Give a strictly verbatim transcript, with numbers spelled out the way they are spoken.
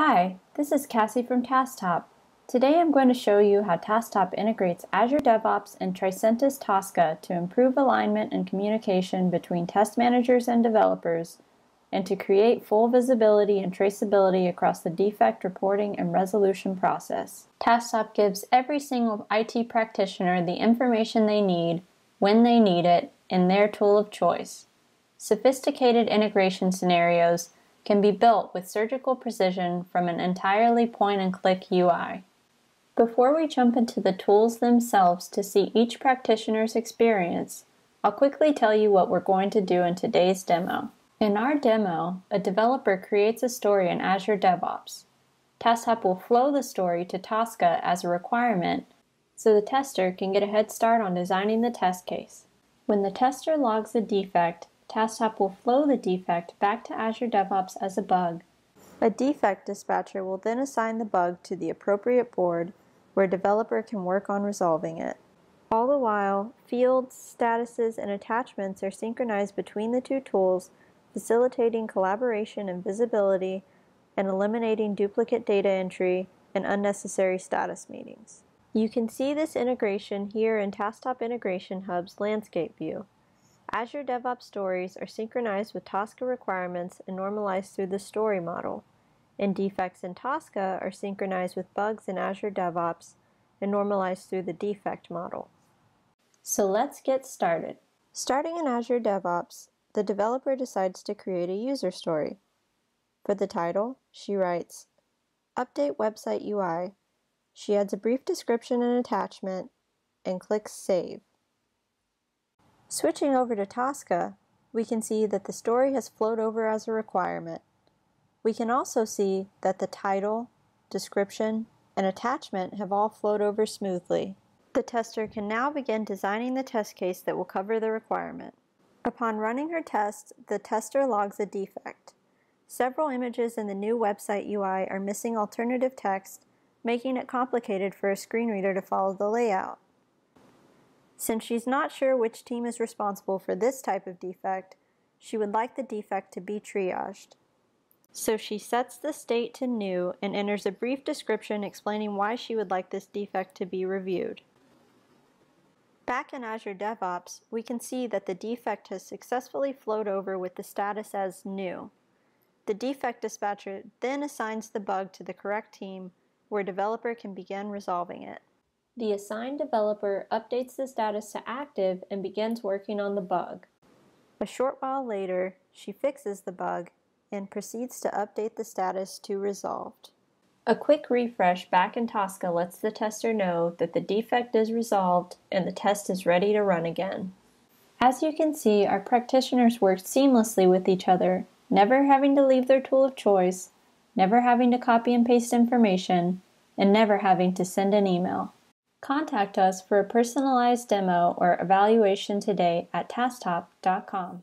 Hi, this is Cassie from TaskTop. Today I'm going to show you how TaskTop integrates Azure DevOps and Tricentis Tosca to improve alignment and communication between test managers and developers, and to create full visibility and traceability across the defect reporting and resolution process. TaskTop gives every single I T practitioner the information they need, when they need it, in their tool of choice. Sophisticated integration scenarios can be built with surgical precision from an entirely point-and-click U I. Before we jump into the tools themselves to see each practitioner's experience, I'll quickly tell you what we're going to do in today's demo. In our demo, a developer creates a story in Azure DevOps. TaskTop will flow the story to Tosca as a requirement so the tester can get a head start on designing the test case. When the tester logs a defect, TaskTop will flow the defect back to Azure DevOps as a bug. A defect dispatcher will then assign the bug to the appropriate board where a developer can work on resolving it. All the while, fields, statuses, and attachments are synchronized between the two tools, facilitating collaboration and visibility and eliminating duplicate data entry and unnecessary status meetings. You can see this integration here in TaskTop Integration Hub's landscape view. Azure DevOps stories are synchronized with Tosca requirements and normalized through the story model, and defects in Tosca are synchronized with bugs in Azure DevOps and normalized through the defect model. So let's get started. Starting in Azure DevOps, the developer decides to create a user story. For the title, she writes, "Update website U I." She adds a brief description and attachment and clicks Save. Switching over to Tosca, we can see that the story has flowed over as a requirement. We can also see that the title, description, and attachment have all flowed over smoothly. The tester can now begin designing the test case that will cover the requirement. Upon running her test, the tester logs a defect. Several images in the new website U I are missing alternative text, making it complicated for a screen reader to follow the layout. Since she's not sure which team is responsible for this type of defect, she would like the defect to be triaged. So she sets the state to new and enters a brief description explaining why she would like this defect to be reviewed. Back in Azure DevOps, we can see that the defect has successfully flowed over with the status as new. The defect dispatcher then assigns the bug to the correct team, where a developer can begin resolving it. The assigned developer updates the status to active and begins working on the bug. A short while later, she fixes the bug and proceeds to update the status to resolved. A quick refresh back in Tosca lets the tester know that the defect is resolved and the test is ready to run again. As you can see, our practitioners worked seamlessly with each other, never having to leave their tool of choice, never having to copy and paste information, and never having to send an email. Contact us for a personalized demo or evaluation today at tasktop dot com.